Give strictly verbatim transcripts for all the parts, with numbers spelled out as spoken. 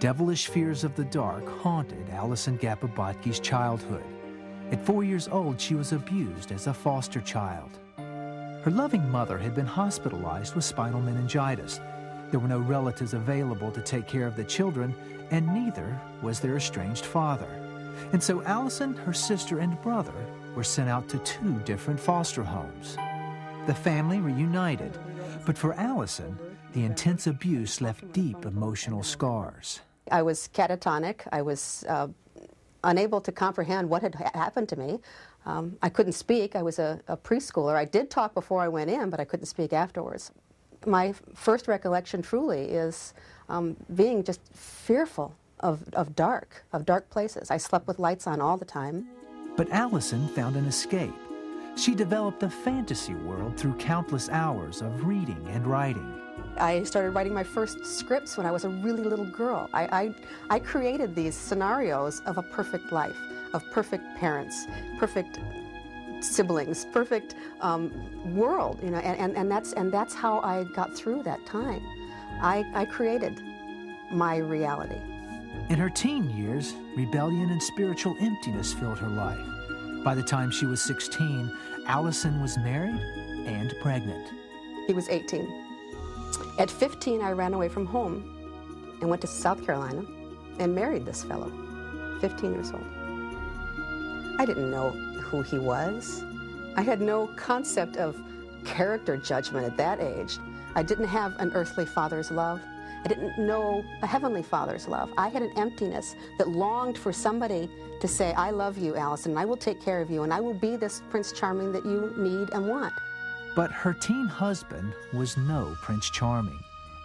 devilish fears of the dark haunted Alison Gapabotki's childhood. At four years old, she was abused as a foster child. Her loving mother had been hospitalized with spinal meningitis. There were no relatives available to take care of the children, and neither was their estranged father. And so Alison, her sister, and brother were sent out to two different foster homes. The family reunited, but for Alison, the intense abuse left deep emotional scars. I was catatonic. I was uh, unable to comprehend what had ha happened to me. Um, I couldn't speak. I was a, a preschooler. I did talk before I went in, but I couldn't speak afterwards. My first recollection truly is um, being just fearful of, of dark, of dark places. I slept with lights on all the time. But Alison found an escape. She developed a fantasy world through countless hours of reading and writing. I started writing my first scripts when I was a really little girl. I, I, I created these scenarios of a perfect life, of perfect parents, perfect siblings, perfect um, world, you know, and, and, and, that's, and that's how I got through that time. I, I created my reality. In her teen years, rebellion and spiritual emptiness filled her life. By the time she was sixteen, Alison was married and pregnant. He was eighteen. At fifteen, I ran away from home and went to South Carolina and married this fellow, fifteen years old. I didn't know who he was. I had no concept of character judgment at that age. I didn't have an earthly father's love. I didn't know a heavenly father's love. I had an emptiness that longed for somebody to say, I love you, Alison, and I will take care of you, and I will be this Prince Charming that you need and want. But her teen husband was no Prince Charming.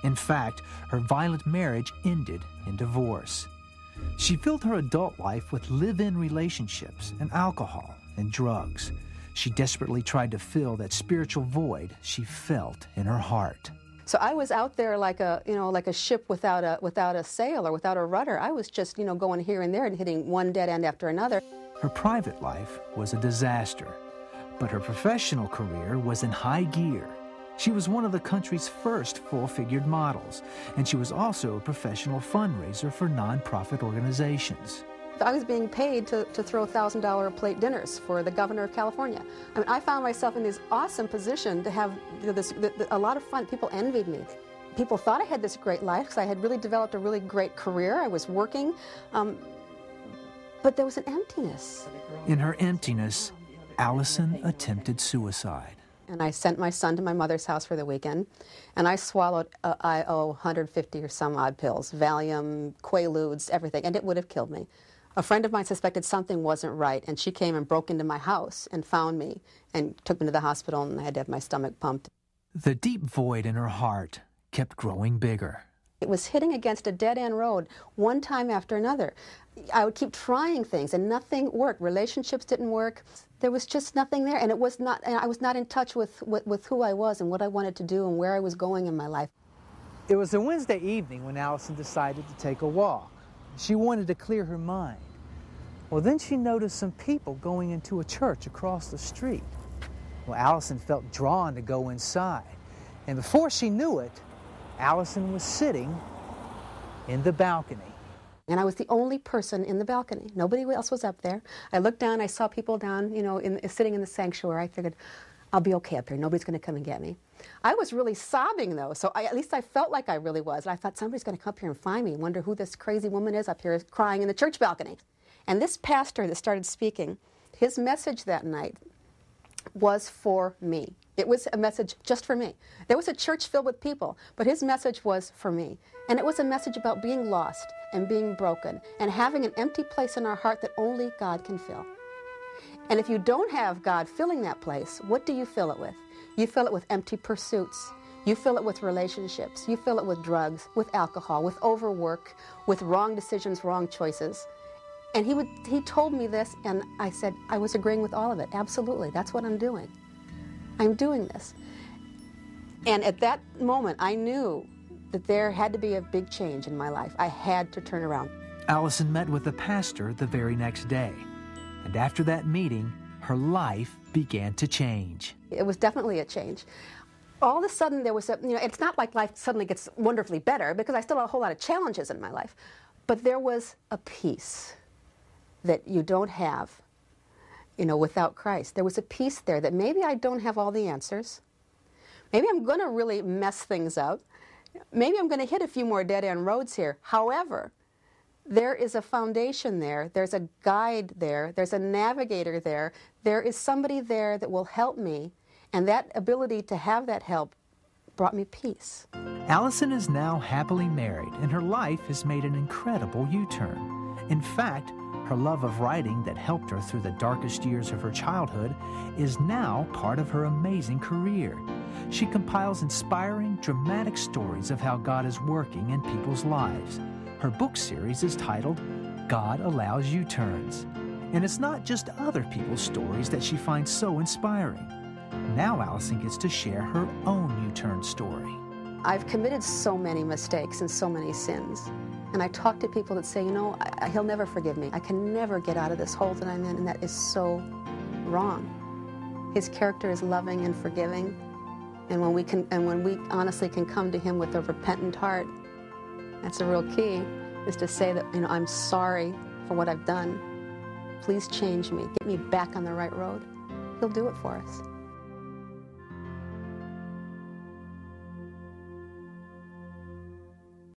In fact, her violent marriage ended in divorce. She filled her adult life with live-in relationships and alcohol and drugs. She desperately tried to fill that spiritual void she felt in her heart. So I was out there like a, you know, like a ship without a, without a sail or without a rudder. I was just, you know, going here and there and hitting one dead end after another. Her private life was a disaster. But her professional career was in high gear. She was one of the country's first full-figured models, and she was also a professional fundraiser for nonprofit organizations. I was being paid to, to throw one thousand dollar plate dinners for the governor of California. I mean, I found myself in this awesome position to have, you know, this, the, the, a lot of fun. People envied me. People thought I had this great life because I had really developed a really great career. I was working, um, but there was an emptiness. In her emptiness, Alison attempted suicide. And I sent my son to my mother's house for the weekend, and I swallowed, uh, I owe one hundred fifty or some odd pills, Valium, Quaaludes, everything, and it would have killed me. A friend of mine suspected something wasn't right, and she came and broke into my house and found me and took me to the hospital, and I had to have my stomach pumped. The deep void in her heart kept growing bigger. It was hitting against a dead-end road one time after another. I would keep trying things, and nothing worked. Relationships didn't work. There was just nothing there, and it was not. And I was not in touch with, with, with who I was and what I wanted to do and where I was going in my life. It was a Wednesday evening when Alison decided to take a walk. She wanted to clear her mind. Well, then she noticed some people going into a church across the street. Well, Alison felt drawn to go inside, and before she knew it, Alison was sitting in the balcony. And I was the only person in the balcony. Nobody else was up there. I looked down, I saw people down, you know, in, sitting in the sanctuary. I figured, I'll be okay up here. Nobody's going to come and get me. I was really sobbing, though, so I, at least I felt like I really was. And I thought, somebody's going to come up here and find me and wonder who this crazy woman is up here crying in the church balcony. And this pastor that started speaking, his message that night was for me. It was a message just for me. There was a church filled with people, but his message was for me. And it was a message about being lost and being broken and having an empty place in our heart that only God can fill. And if you don't have God filling that place, what do you fill it with? You fill it with empty pursuits. You fill it with relationships. You fill it with drugs, with alcohol, with overwork, with wrong decisions, wrong choices. And he, would, he told me this, and I said, I was agreeing with all of it. Absolutely, that's what I'm doing. I'm doing this. And at that moment, I knew that there had to be a big change in my life. I had to turn around. Alison met with the pastor the very next day. And after that meeting, her life began to change. It was definitely a change. all of a sudden there was a, you know, it's not like life suddenly gets wonderfully better, because I still have a whole lot of challenges in my life, but there was a peace that you don't have, you know, without Christ. There was a peace there that maybe I don't have all the answers. Maybe I'm going to really mess things up. Maybe I'm going to hit a few more dead-end roads here. However, there is a foundation there. There's a guide there. There's a navigator there. There is somebody there that will help me. And that ability to have that help brought me peace. Alison is now happily married, and her life has made an incredible U-turn. In fact, her love of writing that helped her through the darkest years of her childhood is now part of her amazing career. She compiles inspiring, dramatic stories of how God is working in people's lives. Her book series is titled God Allows U-Turns. And it's not just other people's stories that she finds so inspiring. Now Alison gets to share her own U-turn story. I've committed so many mistakes and so many sins. And I talk to people that say, you know, I, he'll never forgive me. I can never get out of this hole that I'm in, and that is so wrong. His character is loving and forgiving, and when we can, and when we honestly can come to him with a repentant heart, that's a real key, is to say that, you know, I'm sorry for what I've done. Please change me. Get me back on the right road. He'll do it for us.